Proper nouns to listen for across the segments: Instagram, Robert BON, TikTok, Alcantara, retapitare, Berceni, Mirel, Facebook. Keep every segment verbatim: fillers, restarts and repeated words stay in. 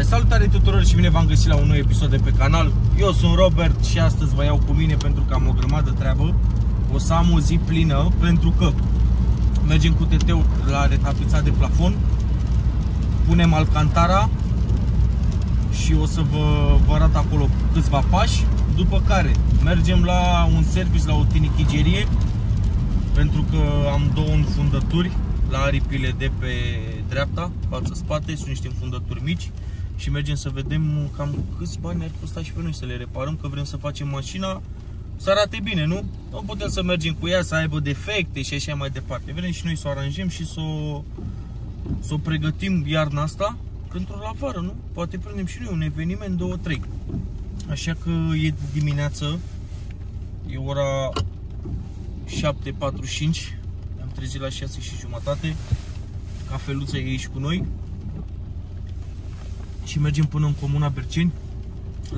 Hai, salutare tuturor și bine v-am găsit la un nou episod de pe canal. Eu sunt Robert și astăzi vă iau cu mine pentru că am o grămadă treabă. O să am o zi plină pentru că mergem cu T T-ul la retapizat de plafon, punem alcantara și o să vă, vă arăt acolo câțiva pași. După care mergem la un service, la o tinichigerie, pentru că am două înfundături la aripile de pe dreapta, față-spate, sunt niște înfundături mici. Și mergem să vedem cam câți bani ar costa și pe noi să le reparăm, că vrem să facem mașina să arate bine, nu? Nu putem să mergem cu ea, să aibă defecte și așa mai departe. Vrem și noi să o aranjăm și să o, să o pregătim iarna asta pentru la vară, nu? Poate prindem și noi un eveniment, două, trei. Așa că e dimineață, e ora șapte patruzeci și cinci, am trezit la șase și jumătate, cafeluța e aici cu noi și mergem până în comuna Berceni,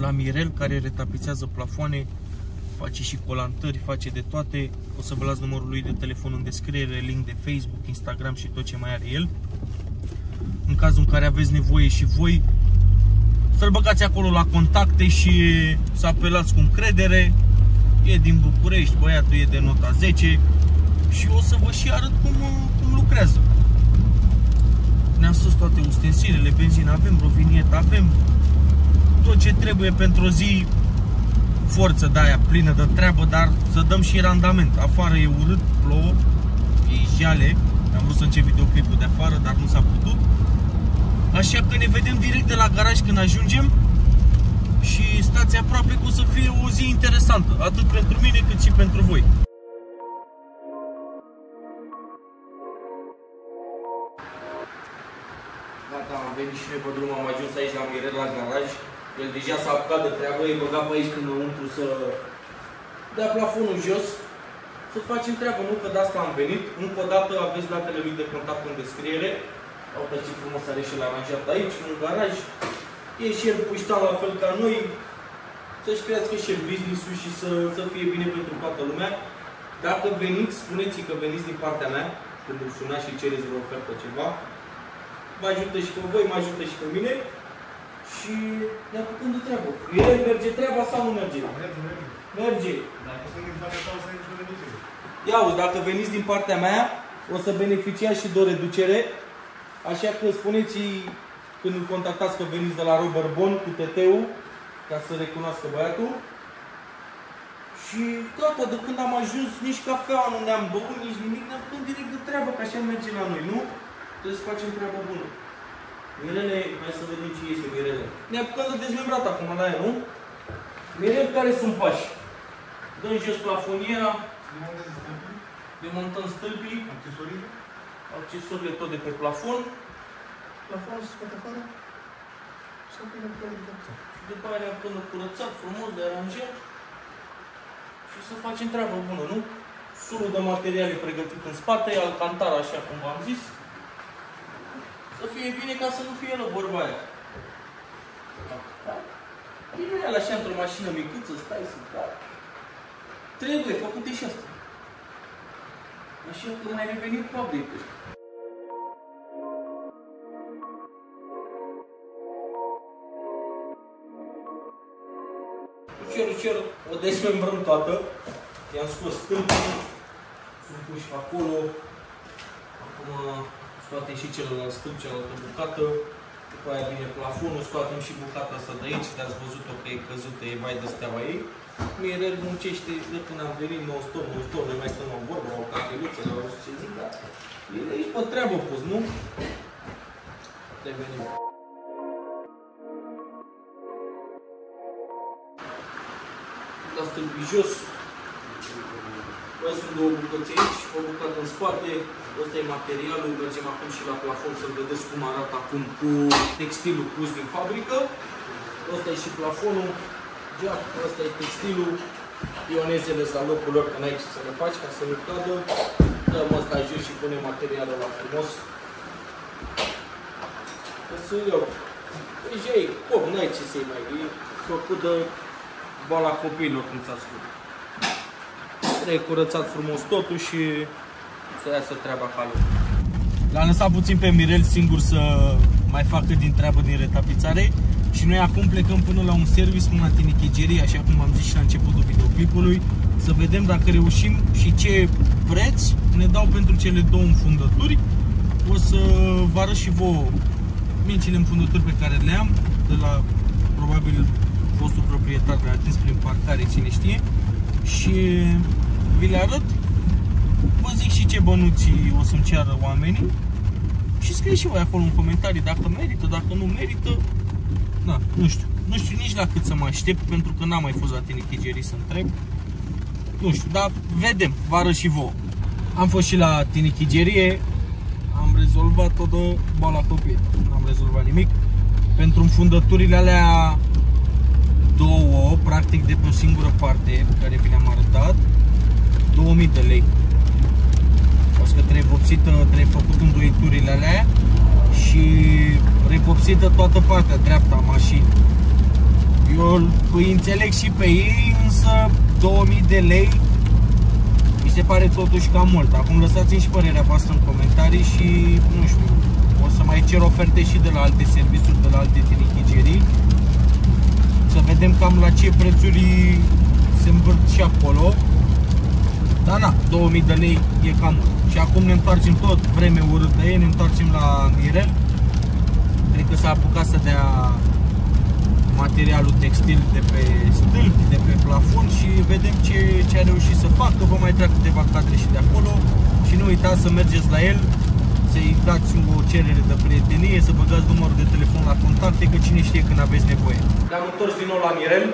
la Mirel, care retapițează plafoane, face și colantări, face de toate. O să vă las numărul lui de telefon în descriere, link de Facebook, Instagram și tot ce mai are el. În cazul în care aveți nevoie și voi, să-l băgați acolo la contacte și să apelați cu încredere. E din București, băiatul e de nota zece și o să vă și arăt cum, cum lucrează. Ne-am sus toate ustensilele, benzină avem, rovinietă avem, tot ce trebuie pentru o zi, forță de aia plină de treabă, dar să dăm și randament. Afară e urât, plouă, e jale, am vrut să încep videoclipul de afară, dar nu s-a putut. Așa că ne vedem direct de la garaj când ajungem și stați aproape, că o să fie o zi interesantă, atât pentru mine cât și pentru voi. Gata, am venit și noi pe drum, am ajuns aici la Mirel, la garaj. El deja s-a apucat de treabă, e băgat pe aici înăuntru să dea plafonul jos, să facem treabă, nu că de asta am venit. Încă o dată aveți datele lui de contact în descriere. Au plăcit frumos, are și el aranjat aici, în garaj. E și el puștan la fel ca noi, să-și crească și el business-ul și să, să fie bine pentru toată lumea. Dacă veniți, spuneți-i că veniți din partea mea, când îmi sunați și cereți vreo ofertă ceva. Mă ajută și pe voi, mă ajută și pe mine și ne apucăm de treabă. El merge treaba sau nu merge? Merge, merge. Merge. Dacă sunt din partea ta, o să ai nicio reducere. Ia uite, dacă veniți din partea mea, o să beneficiați și de o reducere. Așa că spuneți-i când îl contactați că veniți de la Robert BON cu T T-ul, ca să recunoască băiatul. Și gata, de când am ajuns, nici cafea nu ne-am băut, nici nimic, ne-am pus direct de treabă, că așa merge la noi, nu? Trebuie să facem treaba bună. Mirele, hai să vedem ce este Mirele. Ne apucăm de dezmembrat acum la aia, nu? Mirel, care sunt pași? Dăm jos plafonia, demontăm stâlpii, accesorii. Accesorile tot de pe plafon. Plafonul se scoate afară și apoi ne apucăm de curățat. Și după aia ne apucăm de curățat, frumos, de aranjat și să facem treaba bună, nu? Surul de materiale pregătit în spate, alcantara, așa cum v-am zis. Să fie bine ca să nu fie rău, vorba aia. Bine, așa într-o mașină micuță, stai să dai. Trebuie făcute și asta. Așa că mai revenim cu update-uri. Ușor, ușor, o desmembrăm toată. I-am scos stâlpii, sunt puși acolo. Acum scoatem și celălalt stâlp, cealaltă bucată. După aia vine plafonul, scoatem și bucata asta de aici, de-ați văzut-o că e căzută, e mai de steaua ei. Mirel muncește de când am venit, non-stop, non-stop, noi mai stăm la vorbă, la o cafeluță, la orice ce zic, dar el e aici pe treabă pus, nu? Revenim. La stâlpii jos. Mai sunt două bucăți aici, o bucată în spate. Ăsta e materialul, mergem acum și la plafon să vedeți cum arată acum cu textilul pus din fabrică. Ăsta e și plafonul, geap, ăsta e textilul, pionezele sunt la locul lor, că n-ai ce să le faci ca să nu cadă. Dăm ăsta jos și punem materialul la frumos. Asta e eu. Deci ei, pop, n-ai ce să-i mai vii, făcut de bala copiilor, cum s-a spus. Trebuie curățat frumos totul și să iasă treaba calului. L-am lăsat puțin pe Mirel singur să mai facă din treabă din retapizare. Și noi acum plecăm până la un service, până la tinichegerie, așa cum am zis și la începutul videoclipului, să vedem dacă reușim și ce preț ne dau pentru cele două înfundături. O să vă arăt și vouă micile înfundături pe care le am de la, probabil, fostul proprietar, le-a atins prin parcare, cine știe. Și vi le arăt, vă zic și ce bănuți o să-mi ceară oamenii. Și scrieți și voi acolo în comentarii dacă merită, dacă nu merită. Da, nu știu, nu știu nici la cât să mă aștept, pentru că n-am mai fost la tinichegerii să întreb. Nu știu, dar vedem, vă arăt și vouă. Am fost și la tinichegerie, am rezolvat tot de bala copilă, n-am rezolvat nimic. Pentru înfundăturile alea două, practic de pe o singură parte pe care vi le-am arătat, două mii de lei. O să că trebuie vopsită, trebuie făcut îndoiturile alea și repopsită toată partea dreapta a mașinii. Eu îi înțeleg și pe ei, însă două mii de lei mi se pare totuși cam mult. Acum lăsați-mi și părerea voastră în comentarii și nu știu, o să mai cer oferte și de la alte serviciuri, de la alte tinichegerii, să vedem cam la ce prețuri se învârt și acolo. Dar na, două mii de lei e cam mult. Și acum ne întoarcem, tot vreme urâtă e, ne întoarcem la Mirel. Cred că s-a apucat să dea materialul textil de pe stâlpi, de pe plafon și vedem ce, ce a reușit să facă. Vă mai trag câteva cadre și de acolo și nu uitați să mergeți la el, să-i dați o cerere de prietenie, să băgați numărul de telefon la contacte, că cine știe când aveți nevoie. Ne-am întors din nou la Mirel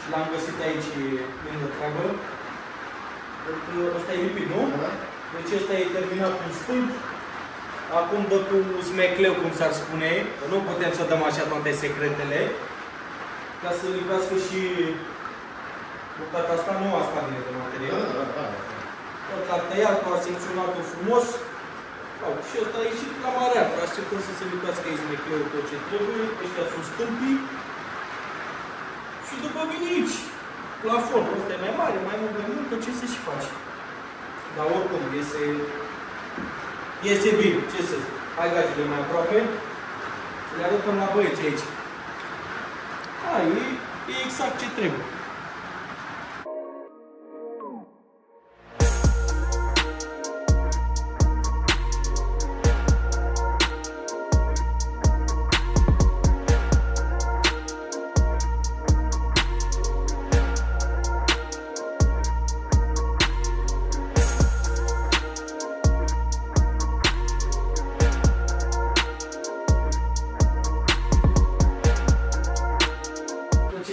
și l-am găsit aici lângă treabă. Asta e lipit, nu? Da. Deci ăsta e terminat cu stâlp. Acum dă cu smecleu, cum s-ar spune, că nu putem să dăm așa toate secretele, ca să lipească și bucata asta, nu asta vine de material. Da, da, da. L-a tăiat, a secționat-o frumos. Au, și ăsta e și la marea, așteptăm să se lipească aici smecleu tot ce trebuie. Ăștia sunt stâmpii. Și după vine aici plafon, ăsta e mai mare, mai mult, mai mult, că ce se și face. Dar oricum, iese... Iese bine, ce să zic. Hai gazile mai aproape. Să le arătăm la băieți aici. Hai, e, e exact ce trebuie.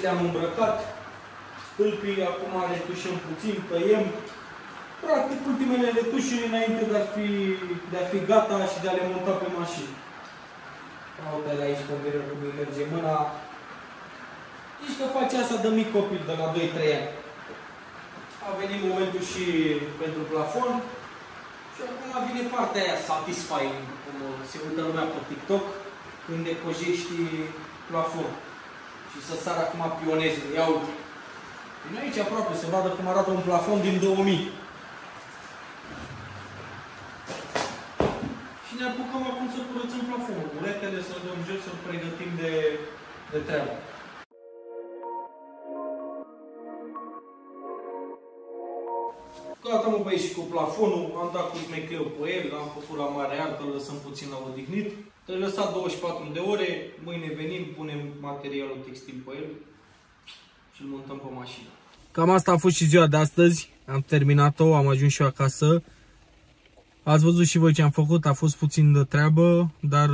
Le-am îmbrăcat, stâlpii, acum retușăm puțin, tăiem. Practic ultimele retușuri înainte de a fi, de a fi gata și de a le monta pe mașină. Uite-l aici pe Mirel cum îi merge mâna. Zici că face asta de mic copil, de la doi trei ani. A venit momentul și pentru plafon. Și acum vine partea aia satisfying, cum se uită lumea pe TikTok, când decojești plafon. Și să sară acum pionezul, ia uite. Din aici aproape se vadă cum arată un plafon din două mii. Și ne apucăm acum să curățăm plafonul, buretele, să-l dăm jos, să-l pregătim de, de treabă. Gata, mă băieți, și cu plafonul, am dat cu smecheu pe el, l-am făcut la mare artă, îl lăsăm puțin la odihnit. Trebuie lăsat douăzeci și patru de ore, mâine venim, punem materialul textil pe el și îl montăm pe mașină. Cam asta a fost și ziua de astăzi, am terminat-o, am ajuns și eu acasă. Ați văzut și voi ce am făcut, a fost puțin de treabă, dar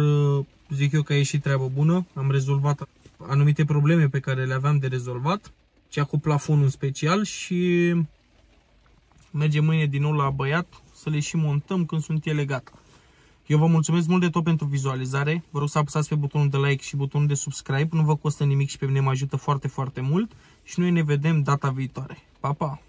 zic eu că a ieșit treabă bună. Am rezolvat anumite probleme pe care le aveam de rezolvat, cea cu plafonul în special, și mergem mâine din nou la băiat să le și montăm când sunt ele gata. Eu vă mulțumesc mult de tot pentru vizualizare, vă rog să apăsați pe butonul de like și butonul de subscribe, nu vă costă nimic și pe mine mă ajută foarte, foarte mult și noi ne vedem data viitoare. Pa, pa!